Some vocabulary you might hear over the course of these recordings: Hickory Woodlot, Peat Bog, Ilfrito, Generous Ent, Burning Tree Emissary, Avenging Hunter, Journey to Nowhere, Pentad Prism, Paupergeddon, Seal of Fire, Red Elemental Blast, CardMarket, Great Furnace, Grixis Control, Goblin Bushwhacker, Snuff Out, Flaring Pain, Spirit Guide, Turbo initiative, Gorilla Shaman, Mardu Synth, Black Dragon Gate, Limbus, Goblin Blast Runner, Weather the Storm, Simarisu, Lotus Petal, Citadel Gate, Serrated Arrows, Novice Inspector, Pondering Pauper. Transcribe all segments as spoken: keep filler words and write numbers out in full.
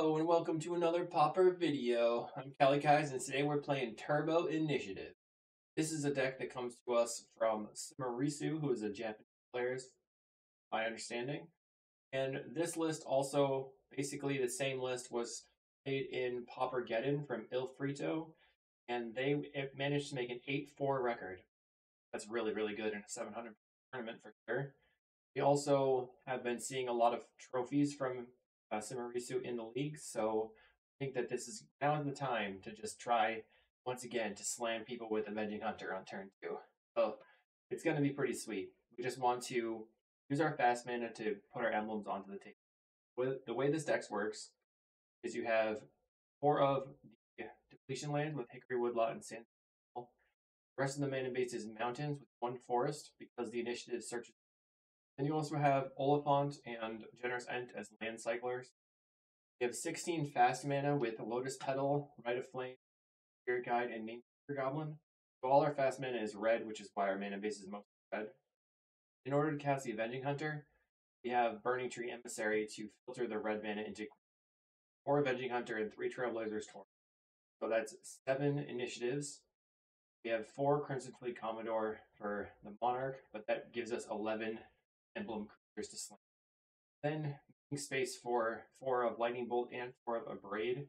Hello and welcome to another Pauper video. I'm Kelly Kais and today we're playing Turbo Initiative. This is a deck that comes to us from Simarisu, who is a Japanese player, my understanding. And this list also, basically the same list, was played in Paupergeddon from Ilfrito, and they it managed to make an eight four record. That's really, really good in a seven hundred tournament for sure. We also have been seeing a lot of trophies from Uh, Simarisu in the league, so I think that this is now the time to just try once again to slam people with Avenging Hunter on turn two. So it's going to be pretty sweet. We just want to use our fast mana to put our emblems onto the table. The way this deck works is you have four of the depletion land with Hickory Woodlot and Sandstone Needle. The rest of the mana base is mountains with one forest because the initiative searches. Then you also have Oliphant and Generous Ent as land cyclers. You have sixteen fast mana with Lotus Petal, Rite of Flame, Spirit Guide, and Named Goblin. So all our fast mana is red, which is why our mana base is mostly red. In order to cast the Avenging Hunter, we have Burning Tree Emissary to filter the red mana into four Avenging Hunter and three Trailblazers Torn. So that's seven initiatives. We have four Crimson Fleet Commodore for the Monarch, but that gives us eleven emblem creatures to slam. Then making space for four of Lightning Bolt and four of a Braid.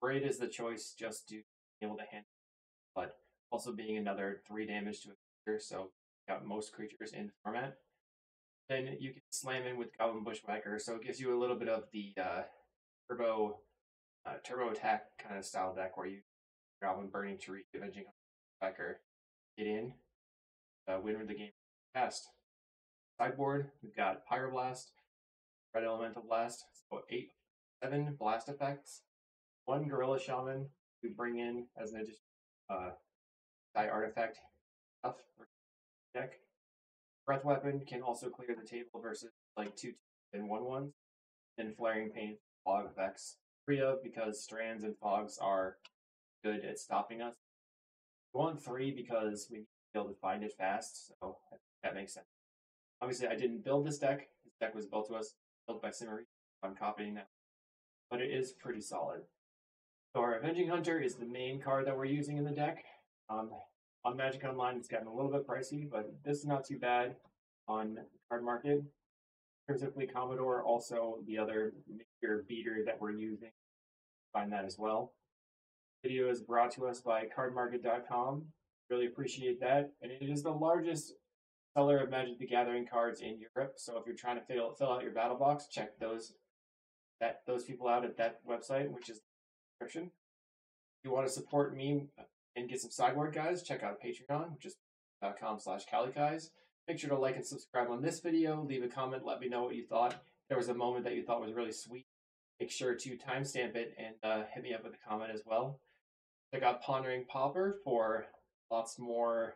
Braid is the choice just to be able to handle, but also being another three damage to a creature, so got most creatures in the format. Then you can slam in with Goblin Bushwhacker, so it gives you a little bit of the uh, turbo uh, turbo attack kind of style deck where you Goblin, Burning Tree, Avenging Hunter, get in, uh, win with the game fast. Sideboard, we've got Pyroblast, Red Elemental Blast, so eight, seven blast effects, one Gorilla Shaman we bring in as an additional uh, die artifact stuff for deck. Breath Weapon can also clear the table versus like two and one ones, and Flaring Pain, Fog effects, three of because strands and fogs are good at stopping us. We want three because we need to be able to find it fast, so that makes sense. Obviously, I didn't build this deck. This deck was built to us, built by Simarisu. I'm copying that. But it is pretty solid. So our Avenging Hunter is the main card that we're using in the deck. Um, on Magic Online, it's gotten a little bit pricey, but this is not too bad on Card Market. Crimson Fleet Commodore, also the other major beater that we're using. Find that as well. The video is brought to us by card market dot com. Really appreciate that. And it is the largest seller of Magic the Gathering cards in Europe, so if you're trying to fill, fill out your battle box, check those that those people out at that website, which is in the description. If you want to support me and get some sideboard guys, check out Patreon, which is patreon dot com slash Cali Guys. Make sure to like and subscribe on this video, leave a comment, let me know what you thought. If there was a moment that you thought was really sweet, make sure to timestamp it and uh, hit me up with a comment as well. Check out Pondering Pauper for lots more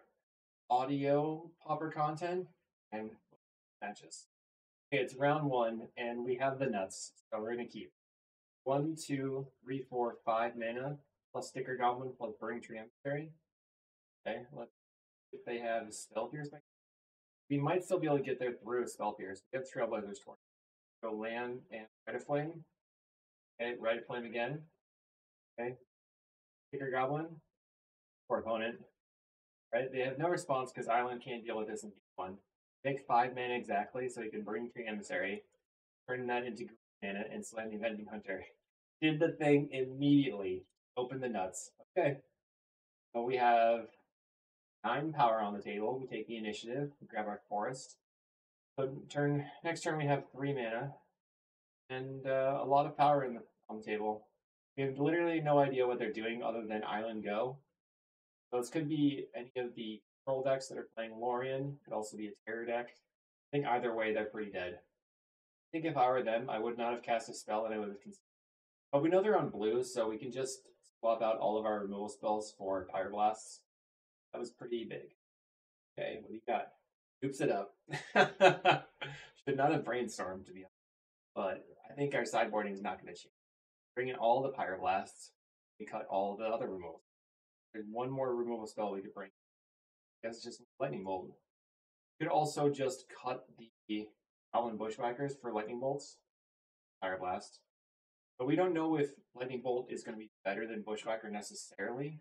audio Pauper content and matches. Okay, it's round one and we have the nuts, so we're gonna keep one, two, three, four, five mana plus Sticker Goblin plus Burning Tree Emissary. Okay, let's see if they have a Spell Pierce. We might still be able to get there through a Spell Pierce. We have Trailblazers Torn. So land and Rite of Flame. Okay, Rite of Flame again. Okay, Sticker Goblin for opponent. Right? They have no response because Island can't deal with this in game one. Make five mana exactly, so you can Burning Tree Emissary, turn that into green mana, and slam the Avenging Hunter. Did the thing immediately. Open the nuts. Okay. So we have nine power on the table. We take the initiative. We grab our forest. So turn next turn we have three mana, and uh, a lot of power in the, on the table. We have literally no idea what they're doing other than Island Go. So this could be any of the control decks that are playing Lorien. Could also be a Terror deck. I think either way, they're pretty dead. I think if I were them, I would not have cast a spell and I would have considered. But we know they're on blue, so we can just swap out all of our removal spells for Pyroblasts. That was pretty big. Okay, what do you got? Oops it up. Should not have brainstormed, to be honest. But I think our sideboarding is not going to change. Bring in all the Pyroblasts. We cut all the other removals. There's one more removal spell we could bring. That's just Lightning Bolt. You could also just cut the Goblin Bushwhackers for Lightning Bolts. Pyroblast. But we don't know if Lightning Bolt is going to be better than Bushwhacker necessarily.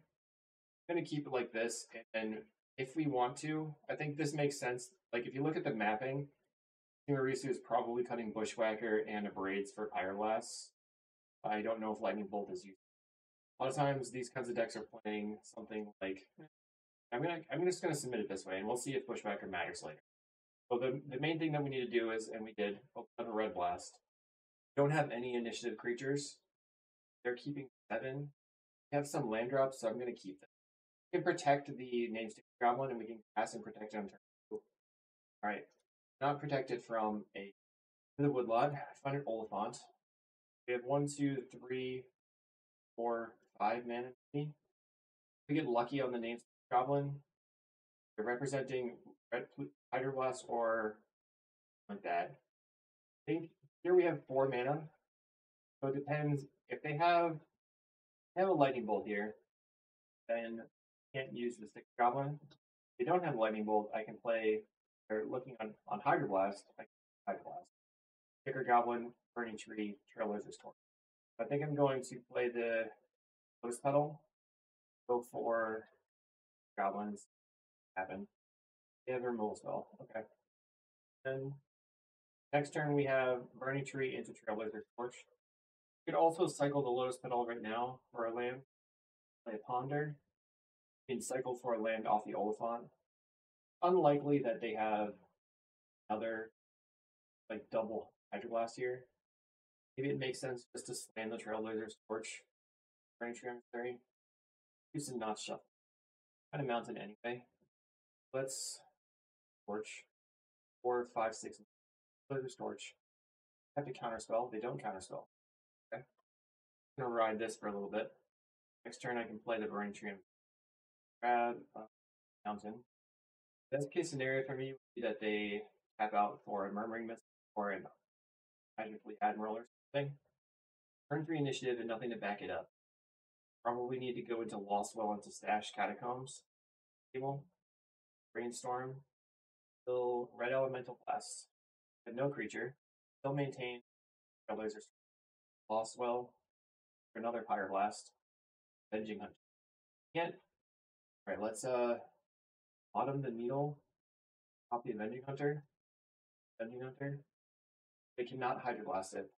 I'm going to keep it like this, and if we want to, I think this makes sense. Like, if you look at the mapping, Simarisu is probably cutting Bushwhacker and a Braids for Pyroblast. I don't know if Lightning Bolt is used. A lot of times, these kinds of decks are playing something like... I'm gonna, I'm just going to submit it this way, and we'll see if Bushwhacker matters later. So the, the main thing that we need to do is, and we did, open up a Red Blast. Don't have any initiative creatures. They're keeping seven. We have some land drops, so I'm going to keep them. We can protect the Namesake Goblin, and we can cast and protect it on turn two. Alright. Not protected from a the Woodlot. Find an Oliphant. We have one, two, three, four, five mana. We get lucky on the Namesake Goblin. They're representing Red Pyroblast or like that. I think here we have four mana. So it depends. If they have, they have a Lightning Bolt here, then can't use the Six Goblin. If they don't have Lightning Bolt, I can play, they're looking on, on Hydroblast, I can Hydroblast. Hickory Goblin, Burning Tree, Trailblazers Torn. I think I'm going to play the Lotus Petal. Go for Goblins. Happen. They have a removal spell. Okay. Then next turn we have Burning Tree into Trailblazer's Torch. You could also cycle the Lotus Petal right now for a land. Play a Ponder. You can cycle for a land off the Oliphant. Unlikely that they have another like double Hydroblast here. Maybe it makes sense just to slam the Trailblazer's Torch. Burning Tree Emissary. Use a not shuffle. Kind of mounted anyway. Let's Torch. Four, five, six. Trailblazer's Torch. Have to counterspell. They don't counterspell. Okay. I'm gonna ride this for a little bit. Next turn I can play the Burning Tree Emissary. Grab uh, Mountain. Best case scenario for me would be that they tap out for a Murmuring Mist or an Magically Admiral or something. Turn three initiative and nothing to back it up. Probably need to go into Lostwell into Stash Catacombs. Table. Brainstorm. Still Red Elemental Blast. But no creature. Still maintain Trailblazers. Lostwell. For another Pyroblast. Avenging Hunter. Can't. Alright, let's uh bottom the needle, pop the Avenging Hunter. Avenging Hunter. They cannot Hydroblast it.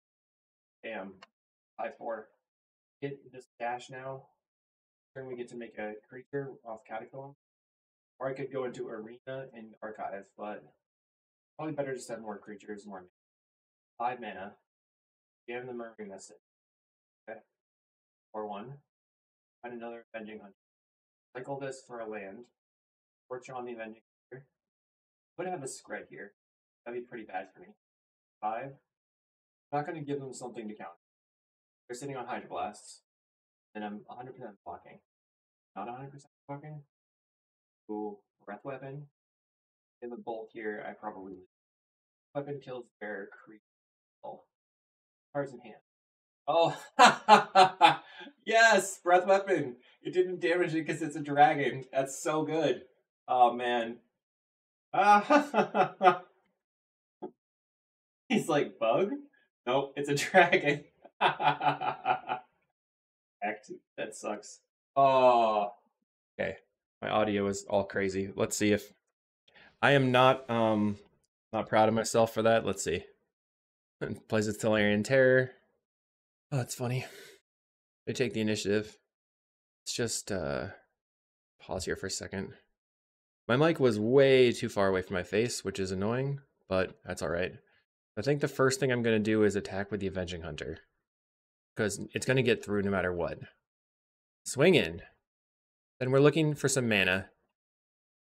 Bam. five four. Hit this dash now. Turn we get to make a creature off Catacomb. Or I could go into Arena and Archive, but probably better just have more creatures, more mana. Five mana. We have the Murmuring Message. Okay. Or one. Find another Avenging Hunter. Cycle this for a land. Torch on the Avenging Hunter. Could have a scred here. That'd be pretty bad for me. Five. I'm not going to give them something to counter. They're sitting on Hydroblasts, and I'm one hundred percent blocking. Not one hundred percent blocking. Ooh, Breath Weapon. In the bolt here, I probably lose. Weapon kills their creature. Cards in hand. Oh, ha ha ha ha! Yes! Breath Weapon! It didn't damage it because it's a dragon. That's so good. Oh, man. Ah, ha, ha, ha, ha. He's like, bug? Nope, it's a dragon. Act. That sucks. Oh. Okay. My audio is all crazy. Let's see if... I am not, um, not proud of myself for that. Let's see. It plays with Tolarian Terror. Oh, that's funny. They take the initiative. Let's just uh, pause here for a second. My mic was way too far away from my face, which is annoying, but that's all right. I think the first thing I'm going to do is attack with the Avenging Hunter, because it's going to get through no matter what. Swing in. Then we're looking for some mana.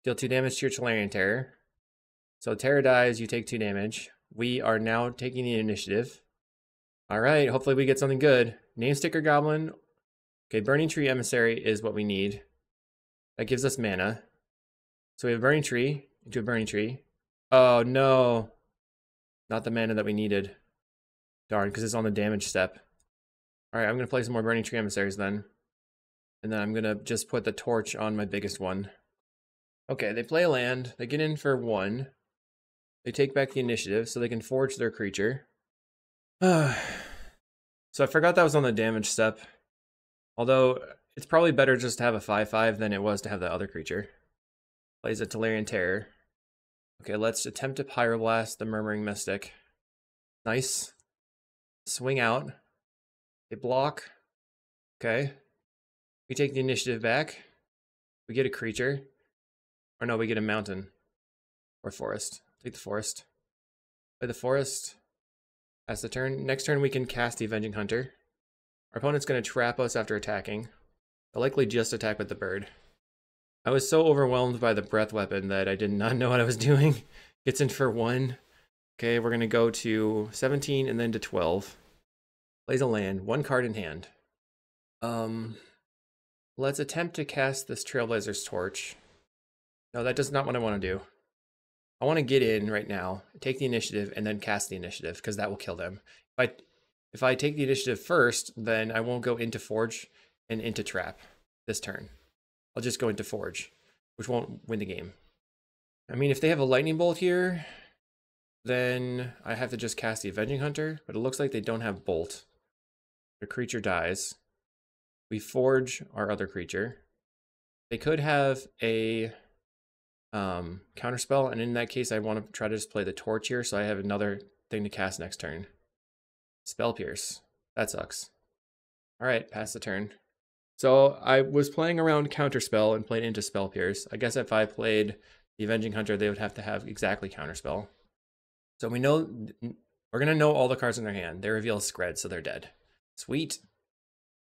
Deal two damage to your Tolarian Terror. So Terror dies, you take two damage. We are now taking the initiative. All right, hopefully we get something good. Namesticker Goblin. Okay, Burning Tree Emissary is what we need. That gives us mana. So we have a Burning Tree into a Burning Tree. Oh no, not the mana that we needed. Darn, because it's on the damage step. All right, I'm gonna play some more Burning Tree Emissaries then. And then I'm gonna just put the Torch on my biggest one. Okay, they play a land, they get in for one. They take back the initiative so they can forge their creature. So I forgot that was on the damage step. Although, it's probably better just to have a five five than it was to have that other creature. Plays a Tolarian Terror. Okay, let's attempt to Pyroblast the Murmuring Mystic. Nice. Swing out. They block. Okay. We take the initiative back. We get a creature. Or no, we get a mountain. Or forest. Take the forest. Play the forest. Pass the turn. Next turn we can cast the Avenging Hunter. Our opponent's going to trap us after attacking. They'll likely just attack with the bird. I was so overwhelmed by the breath weapon that I did not know what I was doing. Gets in for one. Okay, we're going to go to seventeen and then to twelve. Plays a land. One card in hand. Um, let's attempt to cast this Trailblazer's Torch. No, that is not what I want to do. I want to get in right now, take the initiative, and then cast the initiative, because that will kill them. If I, if I take the initiative first, then I won't go into Forge and into Trap this turn. I'll just go into Forge, which won't win the game. I mean, if they have a Lightning Bolt here, then I have to just cast the Avenging Hunter, but it looks like they don't have Bolt. The creature dies. We forge our other creature. They could have a... Um, counterspell, and in that case I want to try to just play the torch here so I have another thing to cast next turn. Spell Pierce. That sucks. Alright, pass the turn. So I was playing around counterspell and played into Spell Pierce. I guess if I played the Avenging Hunter they would have to have exactly counterspell. So we know, we're going to know all the cards in their hand. They reveal Scred, so they're dead. Sweet.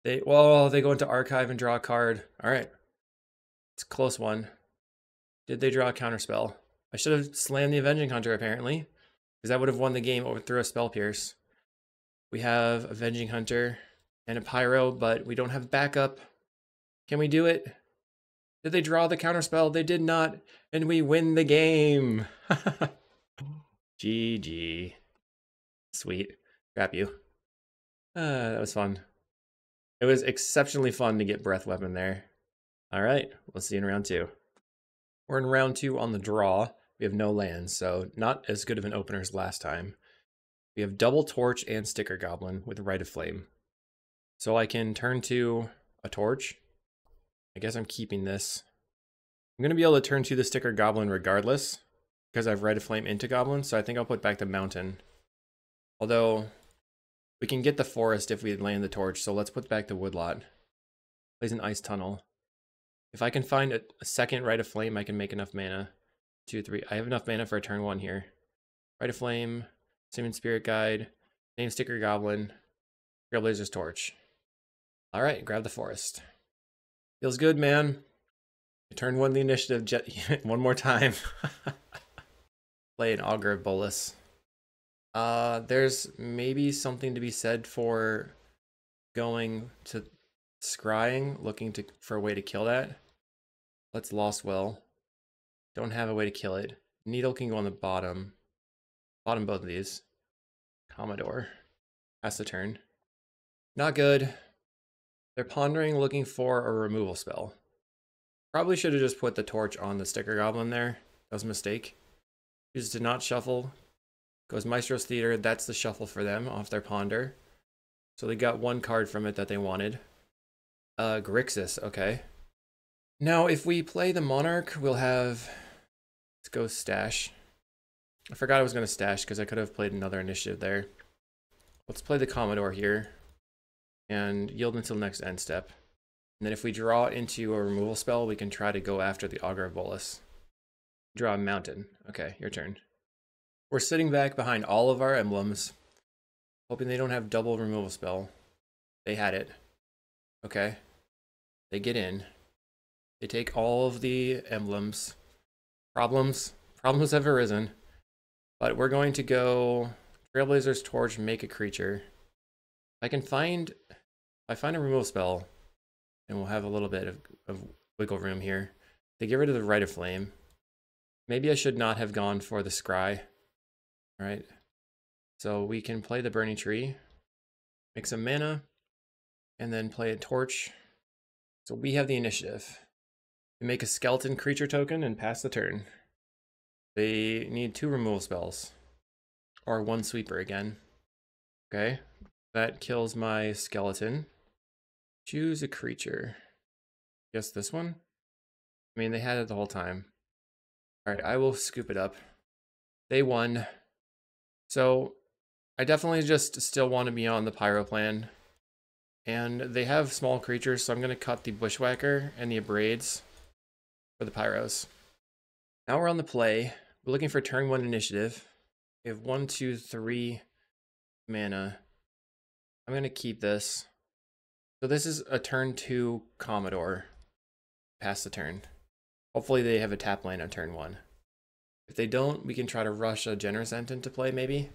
They, well, they go into Archive and draw a card. Alright. It's a close one. Did they draw a counterspell? I should have slammed the Avenging Hunter, apparently, because that would have won the game over through a Spell Pierce. We have Avenging Hunter and a Pyro, but we don't have backup. Can we do it? Did they draw the counterspell? They did not, and we win the game. G G. Sweet. Crap you. Uh, that was fun. It was exceptionally fun to get Breath Weapon there. All right, we'll see you in round two. We're in round two on the draw. We have no lands, so not as good of an opener as last time. We have double Torch and Sticker Goblin with Rite of Flame. So I can turn to a Torch. I guess I'm keeping this. I'm going to be able to turn to the Sticker Goblin regardless, because I've Rite of Flame into Goblin, so I think I'll put back the Mountain. Although, we can get the Forest if we land the Torch, so let's put back the Woodlot. Plays an Ice Tunnel. If I can find a, a second Rite of Flame, I can make enough mana. Two, three. I have enough mana for a turn one here. Rite of Flame, Summon Spirit Guide, Name Sticker Goblin, Trailblazer's Torch. All right, grab the forest. Feels good, man. I turn one the initiative jet one more time. Play an Augur of Bolas. Uh, there's maybe something to be said for going to scrying, looking to for a way to kill that. Let's Lost Well. Don't have a way to kill it. Needle can go on the bottom. Bottom both of these. Commodore. Pass the turn. Not good. They're pondering, looking for a removal spell. Probably should have just put the torch on the Sticker Goblin there. That was a mistake. Chooses to not shuffle. Goes Maestro's Theater. That's the shuffle for them off their ponder. So they got one card from it that they wanted. Uh, Grixis, okay. Now, if we play the Monarch, we'll have... Let's go Stash. I forgot I was going to Stash, because I could have played another initiative there. Let's play the Commodore here, and yield until next end step. And then if we draw into a removal spell, we can try to go after the Augur of Bolas. Draw a Mountain. Okay, your turn. We're sitting back behind all of our emblems, hoping they don't have double removal spell. They had it. Okay. They get in. They take all of the emblems. Problems. Problems have arisen. But we're going to go Trailblazer's Torch, make a creature. I can find... If I find a removal spell, and we'll have a little bit of, of wiggle room here. They get rid of the Rite of Flame. Maybe I should not have gone for the Scry. Alright. So we can play the Burning Tree. Make some mana. And then play a torch. So we have the initiative. We make a skeleton creature token and pass the turn. They need two removal spells. Or one sweeper again. Okay. That kills my skeleton. Choose a creature. Guess this one? I mean, they had it the whole time. All right, I will scoop it up. They won. So I definitely just still want to be on the Pyro plan. And they have small creatures, so I'm going to cut the Bushwhacker and the Braids for the Pyros. Now we're on the play. We're looking for turn one initiative. We have one, two, three mana. I'm going to keep this. So this is a turn two Commodore. Pass the turn. Hopefully they have a tap land on turn one. If they don't, we can try to rush a Generous Ent into play, maybe.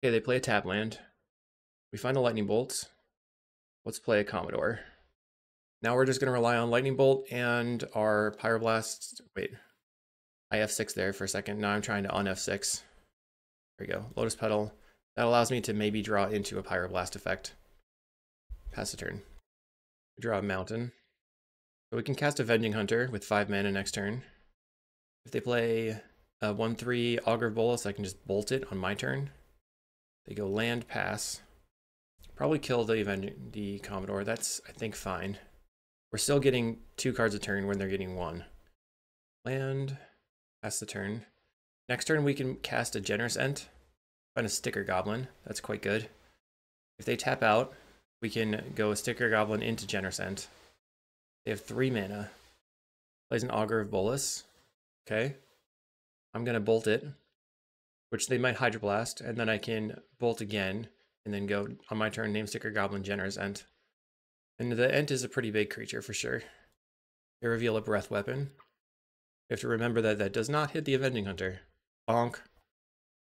Okay, they play a tap land. We find a Lightning Bolt. Let's play a Commodore. Now we're just going to rely on Lightning Bolt and our Pyroblast. Wait, I F six there for a second. Now I'm trying to un F six. There we go. Lotus Petal. That allows me to maybe draw into a Pyroblast effect. Pass the turn. We draw a mountain. So we can cast Avenging Hunter with five mana next turn. If they play a one three Augur of Bolas, I can just bolt it on my turn. They go land, pass. Probably kill the Avenging, the Commodore. That's, I think, fine. We're still getting two cards a turn when they're getting one. Land, pass the turn. Next turn we can cast a Generous Ent. Find a Sticker Goblin. That's quite good. If they tap out, we can go a Sticker Goblin into Generous Ent. They have three mana. Plays an Augur of Bolas. Okay. I'm going to bolt it, which they might Hydroblast, and then I can bolt again, and then go on my turn, name Sticker Goblin, Generous Ent. And the Ent is a pretty big creature for sure. They reveal a Breath Weapon. You have to remember that that does not hit the Avenging Hunter. Bonk.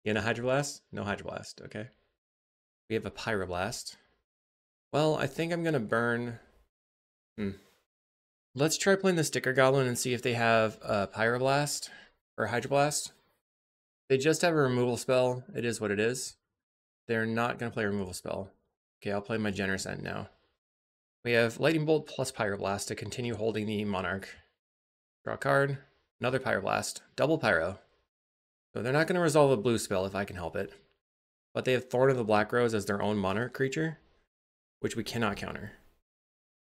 You gonna Hydroblast? No Hydroblast, okay. We have a Pyroblast. Well, I think I'm gonna burn... Hmm. Let's try playing the Sticker Goblin and see if they have a Pyroblast or a Hydroblast. They just have a removal spell. It is what it is. They're not going to play a removal spell. Okay, I'll play my Generous Ent now. We have Lightning Bolt plus Pyroblast to continue holding the Monarch. Draw a card. Another Pyroblast. Double Pyro. So they're not going to resolve a blue spell if I can help it. But they have Thorn of the Black Rose as their own Monarch creature, which we cannot counter.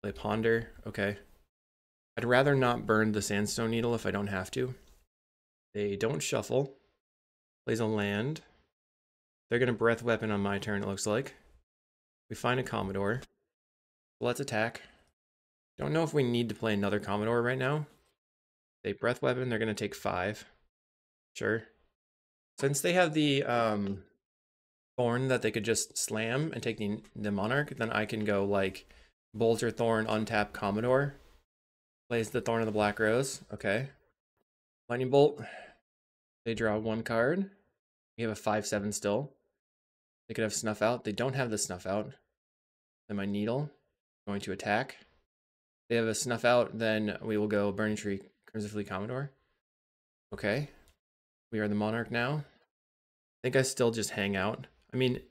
They Ponder. Okay. I'd rather not burn the Sandstone Needle if I don't have to. They don't shuffle. Plays a land. They're going to Breath Weapon on my turn, it looks like. We find a Commodore. Let's attack. Don't know if we need to play another Commodore right now. They Breath Weapon, they're going to take five. Sure. Since they have the um, Thorn that they could just slam and take the, the Monarch, then I can go like Bolter Thorn, untap Commodore. Plays the Thorn of the Black Rose. Okay. Lightning Bolt. They draw one card. We have a five seven still. They could have Snuff Out. They don't have the Snuff Out. Then my Needle. Going to attack. If they have a Snuff Out, then we will go Burning Tree, Crimson Fleet Commodore. Okay. We are the Monarch now. I think I still just hang out. I mean,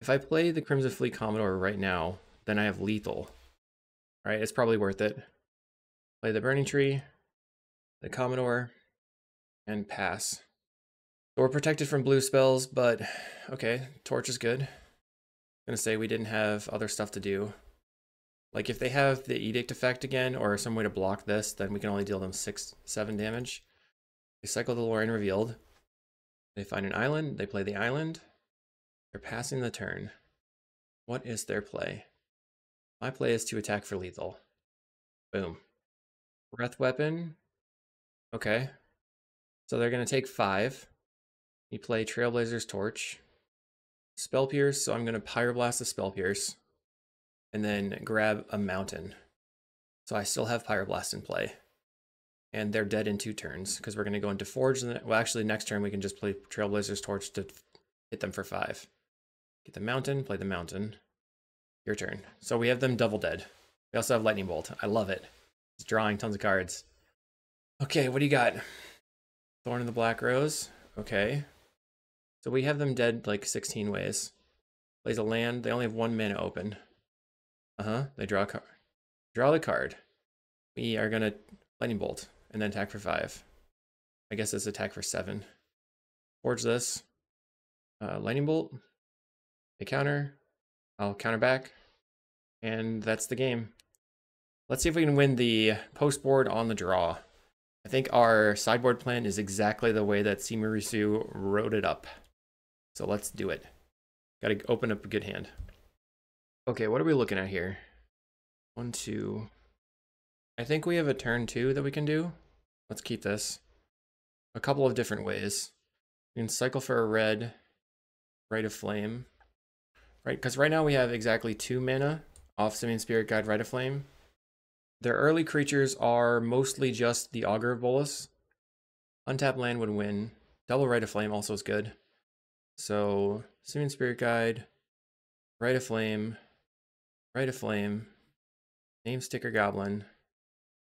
if I play the Crimson Fleet Commodore right now, then I have lethal. Alright, it's probably worth it. Play the Burning Tree, the Commodore, and pass. So we're protected from blue spells, but okay, Torch is good. I'm gonna say we didn't have other stuff to do. Like if they have the Edict effect again, or some way to block this, then we can only deal them six, seven damage. They cycle the DeLorean Revealed. They find an island, they play the island. They're passing the turn. What is their play? My play is to attack for lethal. Boom. Breath Weapon. Okay. So they're going to take five. You play Trailblazers Torch. Spell Pierce. So I'm going to Pyroblast the Spell Pierce. And then grab a mountain. So I still have Pyroblast in play. And they're dead in two turns. Because we're going to go into Forge. And then, well, actually, next turn we can just play Trailblazers Torch to hit them for five. Get the mountain. Play the mountain. Your turn. So we have them double dead. We also have Lightning Bolt. I love it. It's drawing tons of cards. Okay, what do you got? Thorn of the Black Rose. Okay. So we have them dead like sixteen ways. Plays a land. They only have one mana open. Uh-huh. They draw a card. Draw the card. We are going to Lightning Bolt and then attack for five. I guess it's attack for seven. Forge this. Uh, lightning Bolt. They counter. I'll counter back, and that's the game. Let's see if we can win the post board on the draw. I think our sideboard plan is exactly the way that Simarisu wrote it up. So let's do it. Gotta open up a good hand. Okay, what are we looking at here? One, two. I think we have a turn two that we can do. Let's keep this. A couple of different ways. We can cycle for a red, Rite of Flame. Right, because right now we have exactly two mana off Simian Spirit Guide, Rite of Flame. Their early creatures are mostly just the Augur of Bolas. Untapped land would win. Double Rite of Flame also is good. So, Simian Spirit Guide, Rite of Flame, Rite of Flame, Name Sticker Goblin,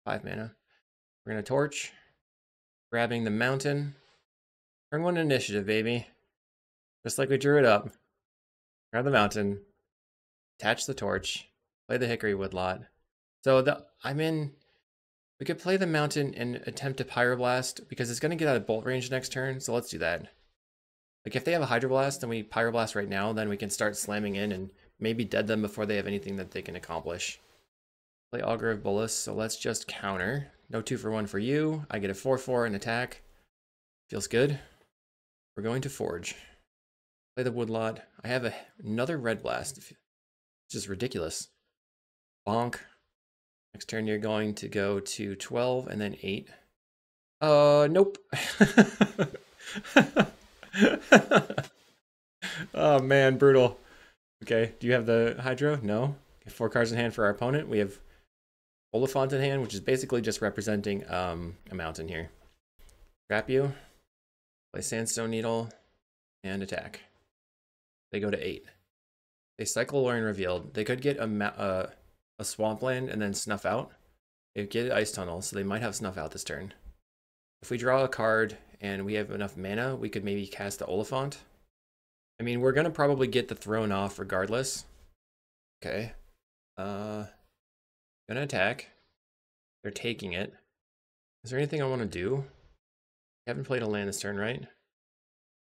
five mana. We're going to Torch, grabbing the Mountain. Turn one initiative, baby. Just like we drew it up. Grab the Mountain, attach the Torch, play the Hickory Woodlot. So the, I'm in, we could play the Mountain and attempt to Pyroblast because it's going to get out of bolt range next turn, so let's do that. Like if they have a Hydroblast and we Pyroblast right now, then we can start slamming in and maybe dead them before they have anything that they can accomplish. Play Augur of Bolas, so let's just counter. No two for one for you, I get a four four and attack. Feels good. We're going to Forge. Play the Woodlot. I have a, another Red Blast, which is ridiculous. Bonk. Next turn, you're going to go to twelve and then eight. Uh, nope. Oh, man, brutal. Okay, do you have the Hydro? No. Okay, four cards in hand for our opponent. We have Oliphant in hand, which is basically just representing um, a mountain here. Trap you. Play Sandstone Needle and attack. They go to eight. They cycle Lorien Revealed. They could get a... Uh, a swampland and then Snuff Out. They get Ice Tunnel, so they might have Snuff Out this turn. If we draw a card and we have enough mana, we could maybe cast the Oliphant. I mean, we're gonna probably get the thrown off regardless. Okay. Uh, gonna attack. They're taking it. Is there anything I want to do? I haven't played a land this turn, right?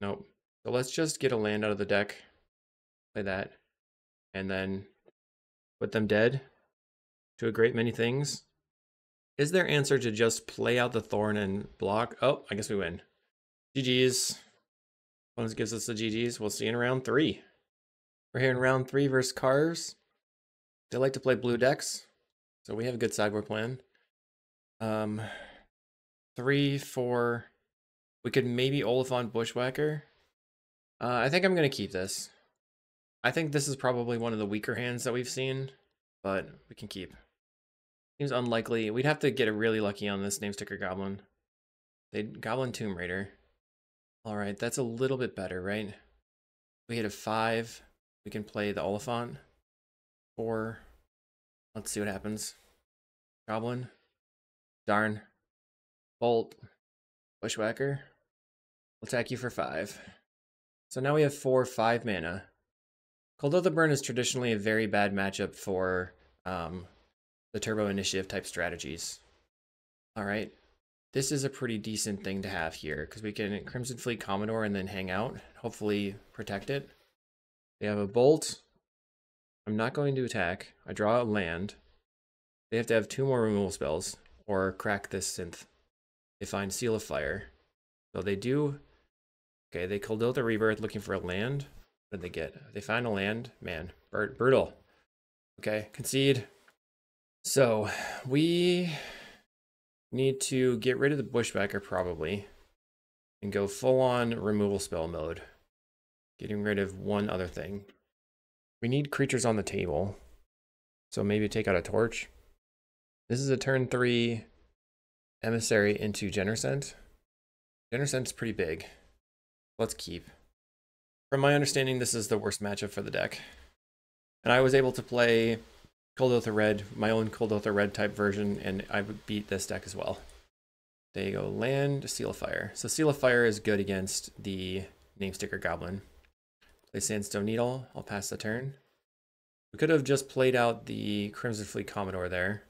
Nope. So let's just get a land out of the deck. Play that. And then put them dead to a great many things. Is their answer to just play out the Thorn and block? Oh, I guess we win. G G's. Opponent gives us the G G's. We'll see you in round three. We're here in round three versus Carves. They like to play blue decks, so we have a good sideboard plan. Um, three, four. We could maybe Oliphant Bushwhacker. Uh, I think I'm going to keep this. I think this is probably one of the weaker hands that we've seen, but we can keep. Seems unlikely. We'd have to get really lucky on this Name Sticker Goblin. They Goblin Tomb Raider. All right, that's a little bit better, right? We hit a five. We can play the Oliphant. Four. Let's see what happens. Goblin. Darn. Bolt. Bushwhacker. We'll attack you for five. So now we have four, five mana. Cold Oath of Burn is traditionally a very bad matchup for um, the Turbo Initiative type strategies. All right, this is a pretty decent thing to have here because we can Crimson Fleet Commodore and then hang out, hopefully protect it. They have a Bolt. I'm not going to attack. I draw a land. They have to have two more removal spells or crack this synth. They find Seal of Fire. So they do. Okay, they Cold Oath of Rebirth looking for a land. What did they get? They found a land. Man, brutal. Okay, concede. So we need to get rid of the Bushwhacker probably and go full on removal spell mode. Getting rid of one other thing. We need creatures on the table. So maybe take out a Torch. This is a turn three Emissary into Generous Ent. Generous Ent's pretty big. Let's keep. From my understanding, this is the worst matchup for the deck. And I was able to play Cold Oath of Red, my own Cold Oath of Red type version, and I would beat this deck as well. There you go, land, Seal of Fire. So Seal of Fire is good against the Name Sticker Goblin. Play Sandstone Needle, I'll pass the turn. We could have just played out the Crimson Fleet Commodore there.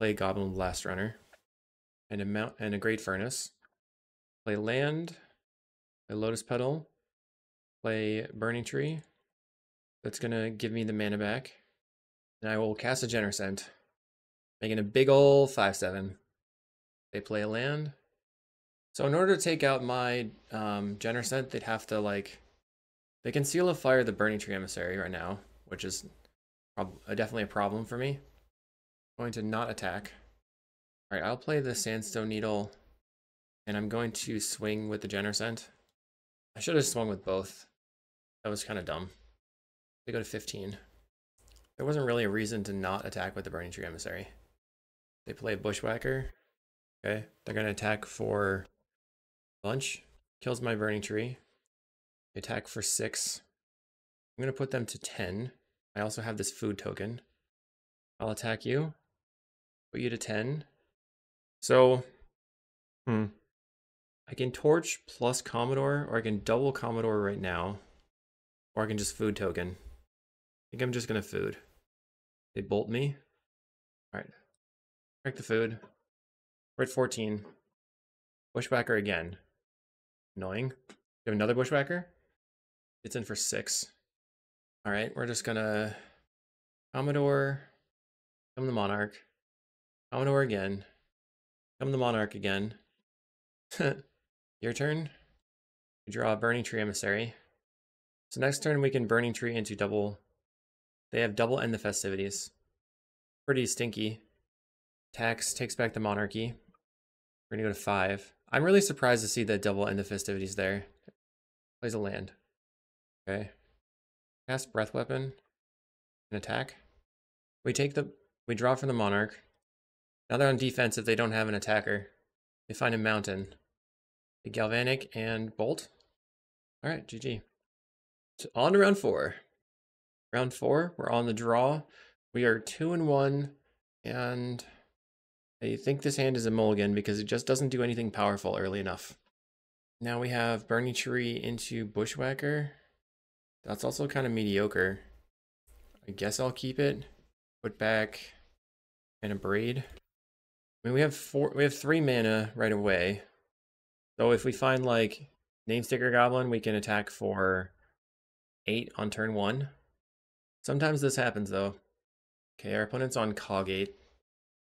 Play Goblin Blast Runner. And a, mount, and a Great Furnace. Play land, play Lotus Petal. Play Burning Tree, That's going to give me the mana back. And I will cast a Generous Ent, making a big ol' five seven. They play a land. So in order to take out my um, Generous Ent, they'd have to, like... They can Seal of Fire the Burning Tree Emissary right now, which is prob definitely a problem for me. I'm going to not attack. Alright, I'll play the Sandstone Needle, and I'm going to swing with the Generous Ent. I should have swung with both. That was kind of dumb. They go to fifteen. There wasn't really a reason to not attack with the Burning Tree Emissary. They play Bushwhacker. Okay, they're going to attack for a bunch. Kills my Burning Tree. They attack for six. I'm going to put them to ten. I also have this food token. I'll attack you. Put you to ten. So, hmm. I can Torch plus Commodore, or I can double Commodore right now. Or I can just food token. I think I'm just going to food. They bolt me. All right. Check the food. We're at fourteen. Bushwhacker again. Annoying. We have another Bushwhacker. It's in for six. All right. We're just going to Commodore. Come the Monarch. Commodore again. Come the Monarch again. Your turn. You draw a Burning Tree Emissary. So next turn we can Burning Tree into double. They have double End the Festivities. Pretty stinky. Tax takes back the Monarchy. We're going to go to five. I'm really surprised to see that double End the Festivities there. Plays a land. Okay. Cast Breath Weapon. An attack. We take the... We draw from the Monarch. Now they're on defense if they don't have an attacker. They find a mountain. The Galvanic and Bolt. Alright, G G. So on to round four. Round four, we're on the draw. We are two and one, and I think this hand is a mulligan because it just doesn't do anything powerful early enough. Now we have Burning Tree into Bushwhacker. That's also kind of mediocre. I guess I'll keep it. Put back and a Braid. I mean, we have four. We have three mana right away. So if we find like Namesticker Goblin, we can attack for eight on turn one. Sometimes this happens though. Okay, our opponent's on Cogate.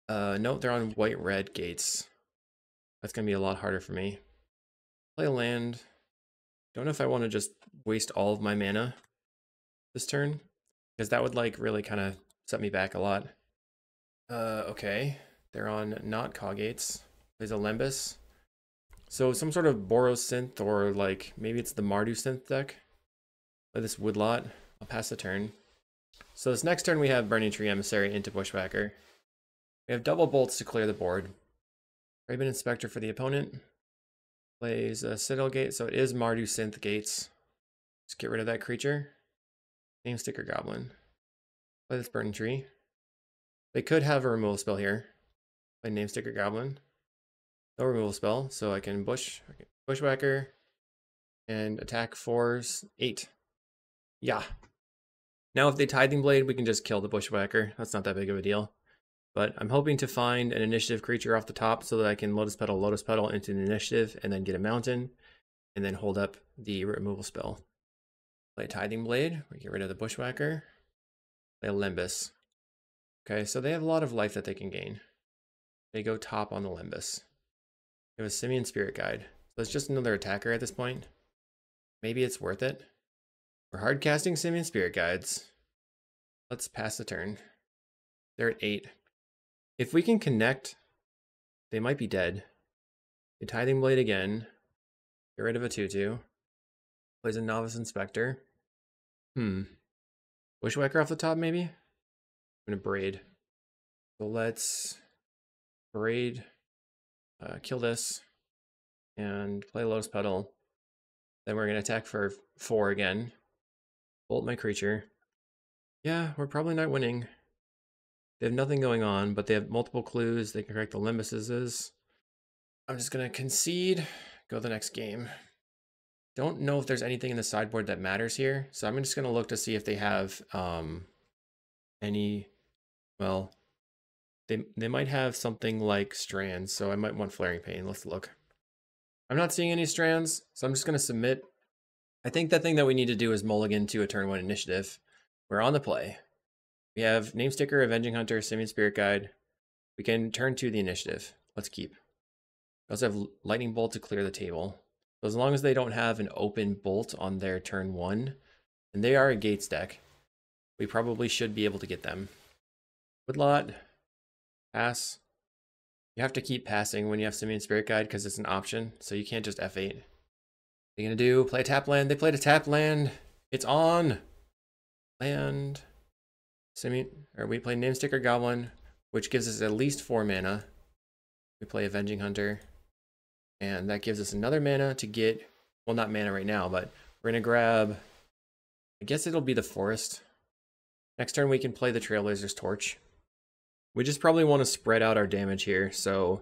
Uh, no, they're on white-red gates. That's gonna be a lot harder for me. Play land. Don't know if I want to just waste all of my mana this turn, because that would like really kind of set me back a lot. Uh, okay, they're on not Cogates. Plays a Limbus. So some sort of Boros synth, or like maybe it's the Mardu synth deck. Play this Woodlot. I'll pass the turn. So this next turn we have Burning Tree Emissary into Bushwhacker. We have double Bolts to clear the board. Raven Inspector for the opponent. Plays a Citadel Gate, so it is Mardu Synth Gates. Just get rid of that creature. Namesticker Goblin. Play this Burning Tree. They could have a removal spell here. Play Namesticker Goblin. No removal spell, so I can Bush, okay, Bushwhacker. And attack fours, eight. Yeah. Now if they Tithing Blade, we can just kill the Bushwhacker. That's not that big of a deal. But I'm hoping to find an initiative creature off the top so that I can Lotus Petal, Lotus Petal into the initiative and then get a mountain and then hold up the removal spell. Play Tithing Blade. We get rid of the Bushwhacker. Play Limbus. Okay, so they have a lot of life that they can gain. They go top on the Limbus. They have a Simian Spirit Guide. So it's just another attacker at this point. Maybe it's worth it. We're hard casting Simian Spirit Guides. Let's pass the turn. They're at eight. If we can connect, they might be dead. They Tithing Blade again. Get rid of a two two. Plays a Novice Inspector. Hmm. Bushwhacker off the top, maybe? I'm going to Braid. So let's Braid. Uh, kill this. And play Lotus Petal. Then we're going to attack for four again. Bolt my creature. Yeah, we're probably not winning. They have nothing going on, but they have multiple clues. They can correct the Limbuses. I'm just going to concede. Go to the next game. Don't know if there's anything in the sideboard that matters here. So I'm just going to look to see if they have um, any... Well, they, they might have something like strands. So I might want Flaring Pain. Let's look. I'm not seeing any strands, so I'm just going to submit. I think the thing that we need to do is mulligan to a turn one initiative. We're on the play. We have Name Sticker, Avenging Hunter, Simeon Spirit Guide. We can turn to the initiative. Let's keep. We also have Lightning Bolt to clear the table. So as long as they don't have an open bolt on their turn one, and they are a Gates deck, we probably should be able to get them. Woodlot, pass. You have to keep passing when you have Simeon Spirit Guide because it's an option, so you can't just F eight. What are you going to do? Play a tap land. They played a tap land. It's on. Land. Simeon, or we play Name Sticker Goblin, which gives us at least four mana. We play Avenging Hunter, and that gives us another mana to get, well, not mana right now, but we're going to grab, I guess it'll be the Forest. Next turn we can play the Trailblazers Torch. We just probably want to spread out our damage here, so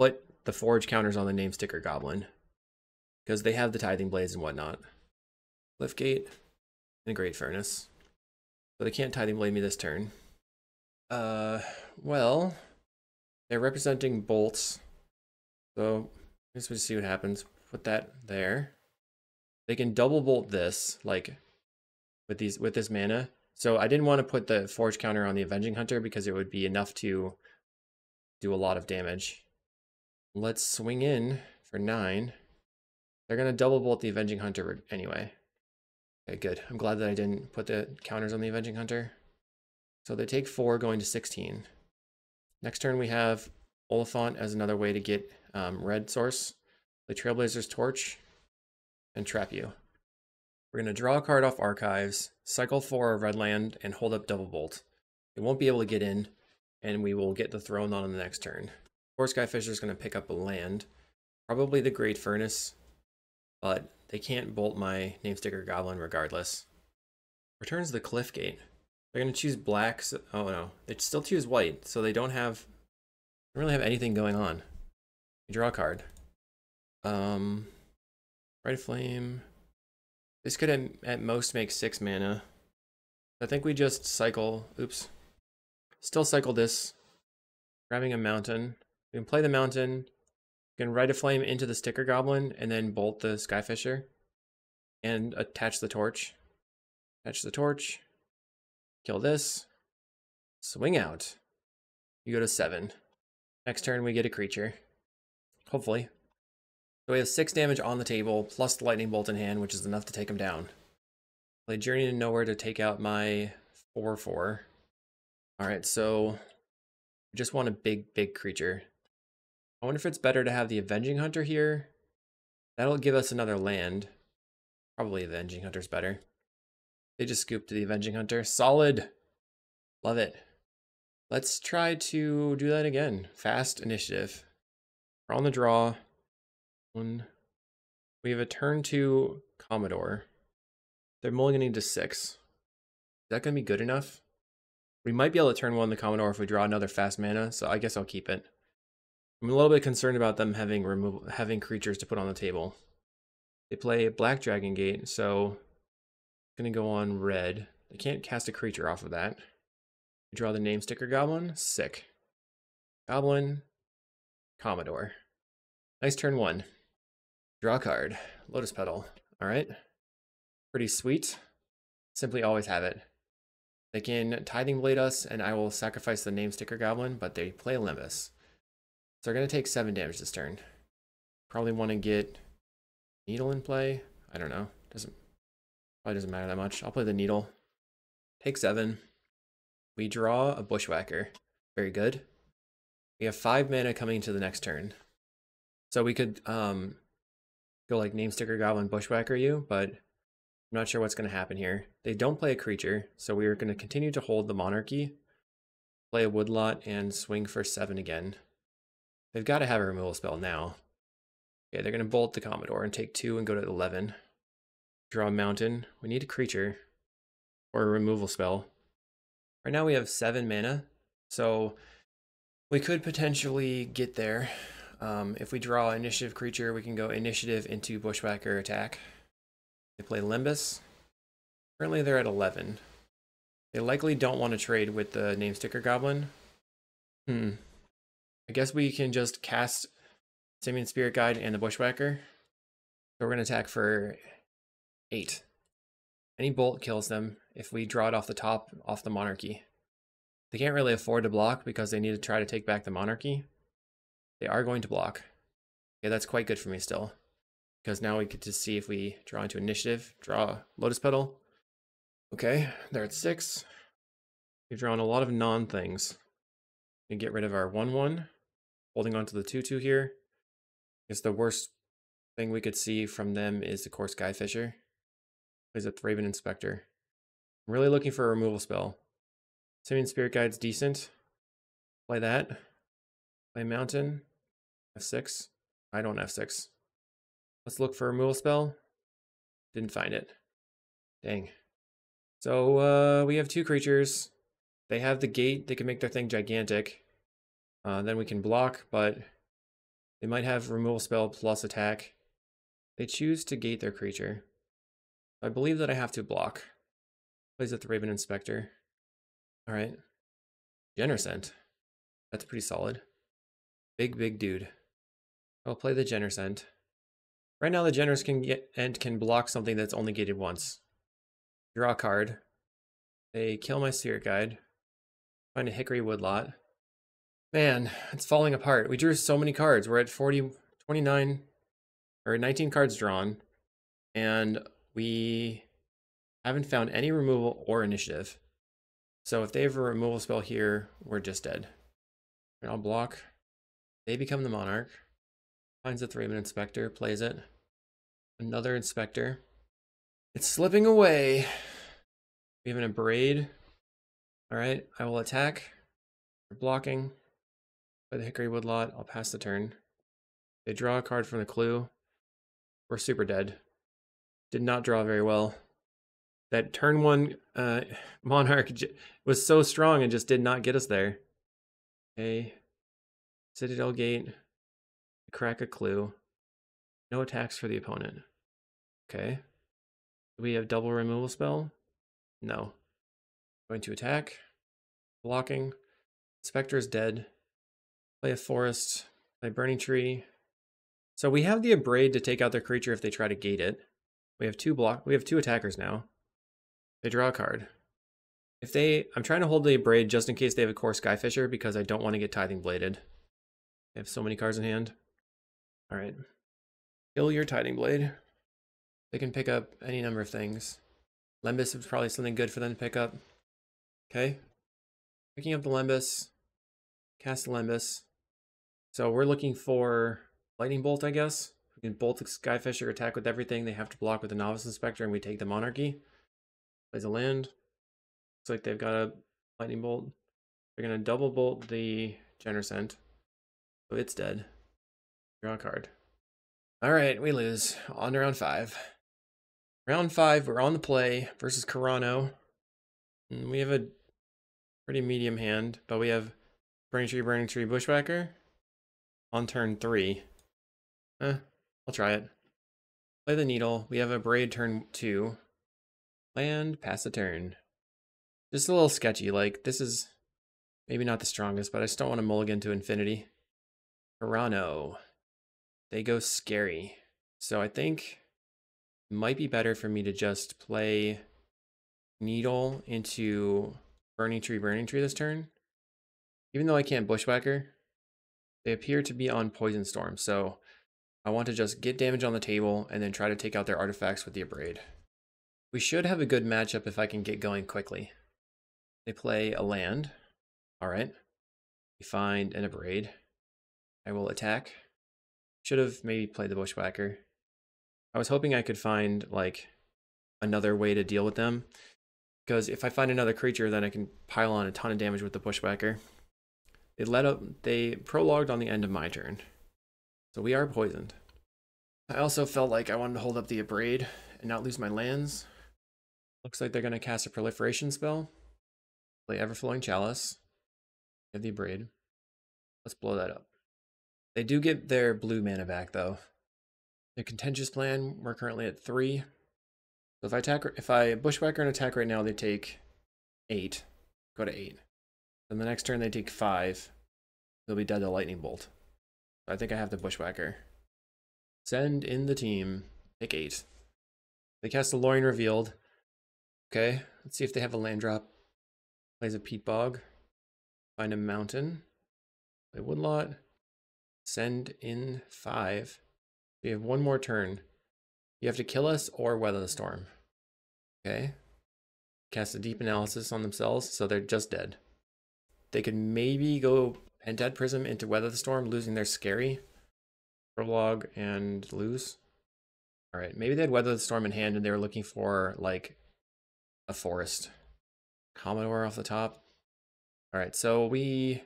put the Forge counters on the Name Sticker Goblin, because they have the Tithing Blades and whatnot. Cliffgate and a Great Furnace. So they can't Tithing Blade me this turn. Uh, well, they're representing bolts, so I guess we'll see what happens. Put that there. They can double bolt this, like with these with this mana. So I didn't want to put the Forge counter on the Avenging Hunter because it would be enough to do a lot of damage. Let's swing in for nine. They're gonna double bolt the Avenging Hunter anyway. Okay, good. I'm glad that I didn't put the counters on the Avenging Hunter. So they take four, going to sixteen. Next turn we have Oliphant as another way to get um, red source. The Trailblazer's Torch and trap you. We're going to draw a card off Archives, cycle four of red land, and hold up Double Bolt. It won't be able to get in, and we will get the Throne on the next turn. Of course, Skyfisher is going to pick up a land, probably the Great Furnace, but they can't bolt my Name Sticker Goblin regardless. Returns the Cliffgate. They're going to choose black. So, oh no, they still choose white, so they don't have, don't really have anything going on. You draw a card. Um, Rite of Flame. This could at, at most make six mana. I think we just cycle. Oops. Still cycle this. Grabbing a mountain. We can play the mountain. You can Rite of Flame into the Sticker Goblin and then bolt the Skyfisher and attach the Torch. Attach the Torch. Kill this. Swing out. You go to seven. Next turn we get a creature. Hopefully. So we have six damage on the table, plus the Lightning Bolt in hand, which is enough to take him down. Play Journey to Nowhere to take out my four four. Alright, so we just want a big, big creature. I wonder if it's better to have the Avenging Hunter here. That'll give us another land. Probably Avenging Hunter's better. They just scooped the Avenging Hunter. Solid. Love it. Let's try to do that again. Fast initiative. We're on the draw. One. We have a turn two Commodore. They're mulliganing to six. Is that going to be good enough? We might be able to turn one the Commodore if we draw another fast mana, so I guess I'll keep it. I'm a little bit concerned about them having removal, having creatures to put on the table. They play Black Dragon Gate, so going to go on red. They can't cast a creature off of that. We draw the Name Sticker Goblin. Sick. Goblin. Commodore. Nice turn one. Draw a card. Lotus Petal. Alright. Pretty sweet. Simply always have it. They can Tithing Blade us, and I will sacrifice the Name Sticker Goblin, but they play Limbus. So they're going to take seven damage this turn. Probably want to get Needle in play. I don't know. Doesn't Probably doesn't matter that much. I'll play the Needle. Take seven. We draw a Bushwhacker. Very good. We have five mana coming into the next turn. So we could um, go like Name Sticker Goblin Bushwhacker you, but I'm not sure what's going to happen here. They don't play a creature, so we are going to continue to hold the Monarchy, play a Woodlot, and swing for seven again. They've got to have a removal spell now. Okay, they're going to bolt the Commodore and take two and go to eleven. Draw a mountain. We need a creature or a removal spell. Right now we have seven mana, so we could potentially get there. Um, if we draw initiative creature, we can go initiative into Bushwhacker attack. They play Limbus. Currently they're at eleven. They likely don't want to trade with the Name Sticker Goblin. Hmm. I guess we can just cast Simeon Spirit Guide and the Bushwhacker. So we're going to attack for eight. Any bolt kills them if we draw it off the top, off the monarchy. They can't really afford to block because they need to try to take back the monarchy. They are going to block. Yeah, that's quite good for me still. Because now we get to see if we draw into initiative. Draw Lotus Petal. Okay, they're at six. We've drawn a lot of non-things. We get rid of our one one. Holding on to the two two here. I guess the worst thing we could see from them is, of course, Skyfisher. Plays a Thraben Inspector. I'm really looking for a removal spell. Assuming Spirit Guide's decent. Play that. Play Mountain. F six. I don't F six. Let's look for a removal spell. Didn't find it. Dang. So uh, we have two creatures. They have the gate. They can make their thing gigantic. Uh, then we can block, but they might have removal spell plus attack. They choose to gate their creature. I believe that I have to block. Plays at the Raven Inspector. All right. Generous Ent. That's pretty solid. Big, big dude. I'll play the Generous Ent. Right now the Generous can get, Ent can block something that's only gated once. Draw a card. They kill my Spirit Guide. Find a Hickory Woodlot. Man, it's falling apart. We drew so many cards. We're at forty, twenty-nine, or nineteen cards drawn. And we haven't found any removal or initiative. So if they have a removal spell here, we're just dead. And I'll block. They become the Monarch. Finds a Thraben Inspector, plays it. Another Inspector. It's slipping away. We have an Braid. All right, I will attack. We're blocking. By the Hickory Woodlot, I'll pass the turn. They draw a card from the clue. We're super dead. Did not draw very well. That turn one uh, Monarch was so strong and just did not get us there. Okay. Citadel Gate. Crack a clue. No attacks for the opponent. Okay. Do we have double removal spell? No. Going to attack. Blocking. Spectre is dead. Play a forest. Play Burning Tree. So we have the Abrade to take out their creature if they try to gate it. We have two block we have two attackers now. They draw a card. If they I'm trying to hold the Abrade just in case they have a core Skyfisher because I don't want to get Tithing Bladed. They have so many cards in hand. All right, kill your Tithing Blade. They can pick up any number of things. Limbus is probably something good for them to pick up. Okay, picking up the Limbus, cast Limbus. So we're looking for Lightning Bolt, I guess. We can bolt the Skyfisher, attack with everything. They have to block with the Novice Inspector, and we take the Monarchy. Plays a land. Looks like they've got a Lightning Bolt. They're gonna double bolt the Generous Ent, so it's dead. Draw a card. All right, we lose. On to round five. Round five, we're on the play versus Carano. And we have a pretty medium hand, but we have Burning Tree, Burning Tree, Bushwhacker on turn three. Eh, I'll try it. Play the Needle. We have a Braid turn two. Land, pass the turn. Just a little sketchy. Like, this is maybe not the strongest, but I just don't want to mulligan to infinity. Carano. They go scary. So I think it might be better for me to just play Needle into Burning Tree, Burning Tree this turn. Even though I can't Bushwhacker, they appear to be on Poison Storm. So I want to just get damage on the table and then try to take out their artifacts with the Abrade. We should have a good matchup if I can get going quickly. They play a land. All right. We find an Abrade. I will attack. Should have maybe played the Bushwhacker. I was hoping I could find like another way to deal with them, because if I find another creature, then I can pile on a ton of damage with the Bushwhacker. They let up. They prologued on the end of my turn, so we are poisoned. I also felt like I wanted to hold up the Abrade and not lose my lands. Looks like they're gonna cast a proliferation spell. Play Everflowing Chalice. Get the Abrade. Let's blow that up. They do get their blue mana back though. Their contentious plan, we're currently at three. So if I attack, if I Bushwhacker and attack right now, they take eight. Go to eight. Then the next turn they take five. They'll be dead to Lightning Bolt. So I think I have the Bushwhacker. Send in the team. Take eight. They cast the Lorien Revealed. Okay, let's see if they have a land drop. Plays a peat bog. Find a mountain. Play woodlot. Send in five. We have one more turn. You have to kill us or weather the storm. Okay. Cast a deep analysis on themselves, so they're just dead. They could maybe go Pentad Prism into Weather the Storm, losing their scary. Prologue and lose. Alright, maybe they had Weather the Storm in hand and they were looking for, like, a forest. Commodore off the top. Alright, so we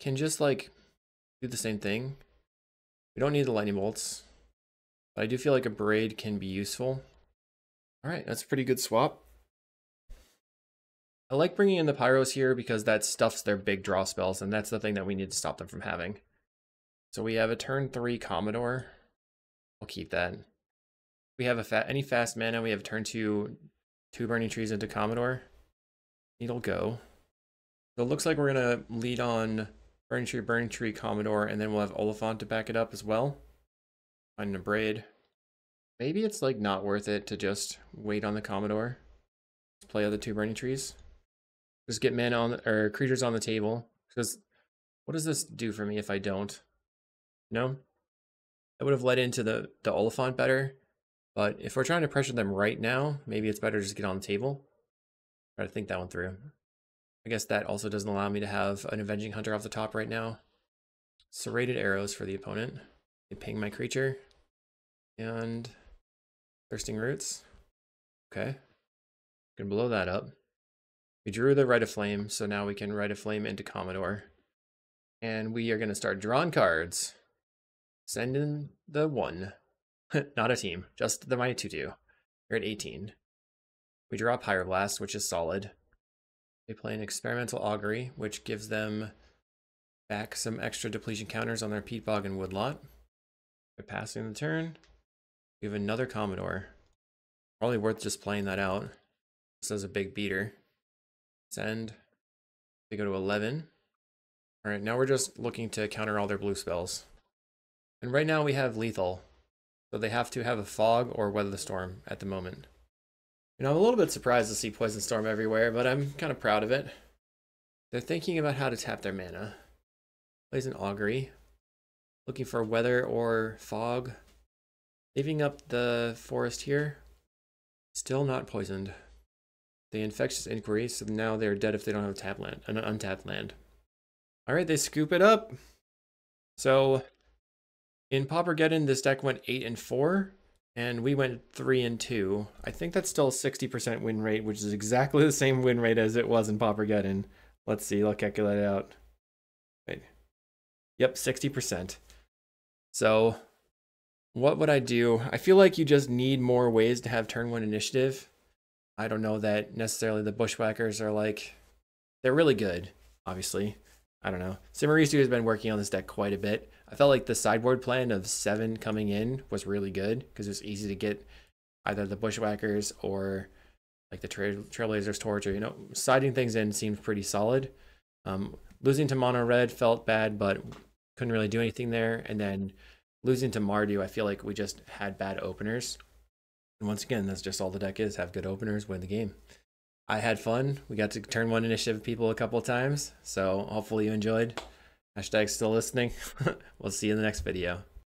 can just, like, do the same thing. We don't need the lightning bolts, but I do feel like a braid can be useful. Alright, that's a pretty good swap. I like bringing in the Pyros here because that stuffs their big draw spells, and that's the thing that we need to stop them from having. So we have a turn three Commodore. I'll keep that. We have a fa any fast mana. We have turn two, two Burning Trees into Commodore. Needle go. So it looks like we're going to lead on Burning Tree, Burning Tree, Commodore, and then we'll have Oliphant to back it up as well. Find a Braid. Maybe it's like not worth it to just wait on the Commodore. Let's play other two Burning Trees. Just get mana on the, or creatures on the table. Because what does this do for me if I don't? No, that would have led into the the Oliphant better. But if we're trying to pressure them right now, maybe it's better to just get on the table. Try to think that one through. I guess that also doesn't allow me to have an Avenging Hunter off the top right now. Serrated arrows for the opponent. They ping my creature and Thirsting Roots. Okay, can blow that up. We drew the Rite of Flame, so now we can Rite of Flame into Commodore. And we are going to start drawing cards. Send in the one. Not a team, just the minus two two. We're at eighteen. We draw Pyroblast, which is solid. They play an Experimental Augury, which gives them back some extra depletion counters on their peat bog and woodlot. They're passing the turn. We have another Commodore. Probably worth just playing that out. This is a big beater. Send. They go to eleven. All right, now we're just looking to counter all their blue spells. And right now we have lethal. So they have to have a fog or weather the storm at the moment. You know, I'm a little bit surprised to see Poison Storm everywhere, but I'm kind of proud of it. They're thinking about how to tap their mana. Plays an Augury. Looking for weather or fog. Leaving up the forest here. Still not poisoned. They Infectious Inquiry, so now they're dead if they don't have a tap land, an untapped land. All right, they scoop it up. So in Paupergeddon, this deck went eight and four, and we went three and two. I think that's still a sixty percent win rate, which is exactly the same win rate as it was in Paupergeddon. Let's see, let's calculate it out. Wait. Yep, sixty percent. So what would I do? I feel like you just need more ways to have turn one initiative. I don't know that necessarily the Bushwhackers are like, they're really good, obviously. I don't know. Simarisu has been working on this deck quite a bit. I felt like the sideboard plan of seven coming in was really good because it was easy to get either the Bushwhackers or like the tra Trailblazers Torn, you know, siding things in seemed pretty solid. Um, losing to Mono Red felt bad, but couldn't really do anything there. And then losing to Mardu, I feel like we just had bad openers. And once again, that's just all the deck is. Have good openers, win the game. I had fun. We got to turn one initiative people a couple of times. So hopefully you enjoyed. Hashtag still listening. We'll see you in the next video.